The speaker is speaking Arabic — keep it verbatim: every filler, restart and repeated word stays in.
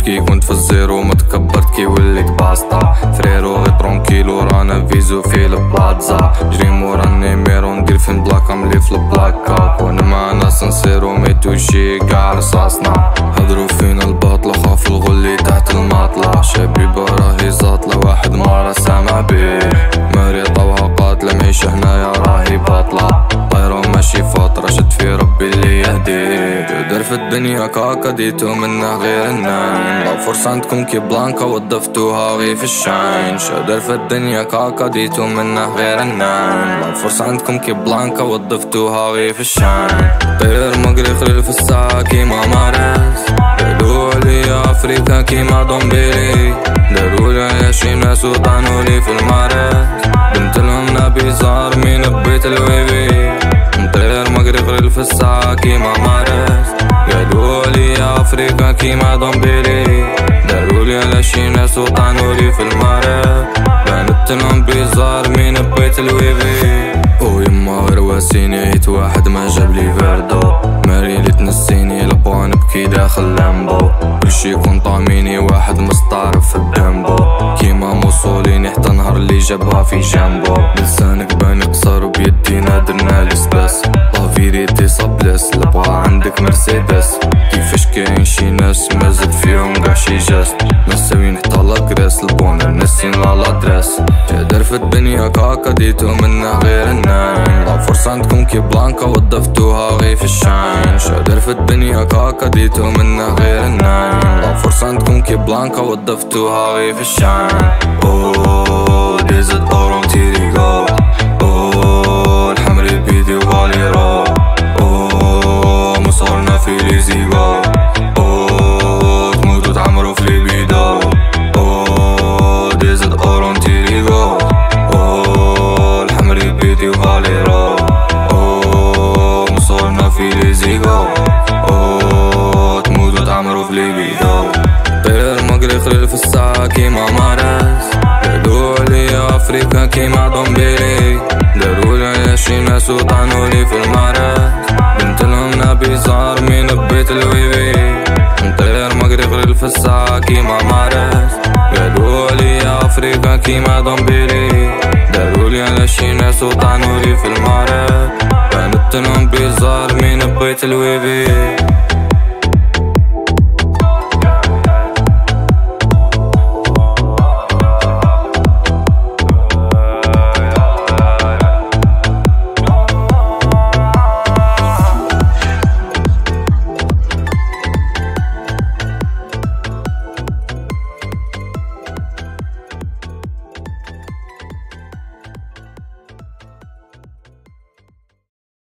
خدمت كي كنت في الزيرو ما تكبرت كي وليت باسطا فريرو غي ترونكيلو رانا فيزو في البلاتزا جري مورا النيميرو ندير فين بلاكا ملي في البلاكا وانا مع ناس نسيرو ميتوشي كاع رصاصنا هضرو فينا الباطلة خافو الغلي تحت الماطلة شبيبة راهي زاطلة واحد مارا سامع بيه مريضة وها قاتلة معيشة هنايا راهي باطلة طايرة ماشي فاطرة شد في ربي اللي يهديه تقدر في الدنيا كاكا ديتو منه غير الناين لو فرصة عندكم كي بلانكا وظفتوها غي في الشاين شادر في الدنيا كاكا ديتو منه غير الناين لو فرصة عندكم كي بلانكا وظفتوها غي في الشاين طير مقري خليل في الساعة كيما مارس قالوا عليا افريكا كيما دومبيلي داروا لي عايشين ناس وطعنوا لي في المارس بنت لهم نبي زار من بيت الويبي نطير مقري خليل في الساعة كيما مارس قالوا عليا افريكا كيما دومبيلي دارولي على شي ناس وطعنولي في المارب بانت لهم بيزار من بيت الويبي او يما غير واسيني عيت واحد ما جابلي فردو مريلي تنسيني لبوا نبكي داخل لامبو كلشي يكون طاميني واحد مستعرف في الدمبو كيما موصوليني حتى نهار اللي جابها في جنبو لسانك باني قصر وبيدينا درنا لسباس لافيريتي صابلس لبغا عندك مرسيدس كيفاش كاين شي ناس مازاد فيهم كاع شي جاست نساوين حتى لاكراس البونا ناسين لا لادراس جادر في الدنيا كاكا ديتو منه غير الناين لا فرصة عندكم كي بلانكا وظفتوها غي في الشاين جادر في الدنيا كاكا ديتو منه غير الناين لا فرصة عندكم كي بلانكا وظفتوها غي في الشاين اوووو ديزت اورون تيري جو اوووو الحمري بيدي وغالي رو اوووو مصارنا في ليزي جو طير في الساعة كيما مارس قالوا عليا افريكا كيما دومبيلي داروا لي على شي ناس وطعنولي في المارس بنت لهم نبي زار من بيت الويبي نطير مقريب غير في الساعة كيما مارس قالوا عليا افريكا كيما دومبيلي داروا لي على شي ناس وطعنولي في المارس بنت لهم بيزار من بيت الويبي.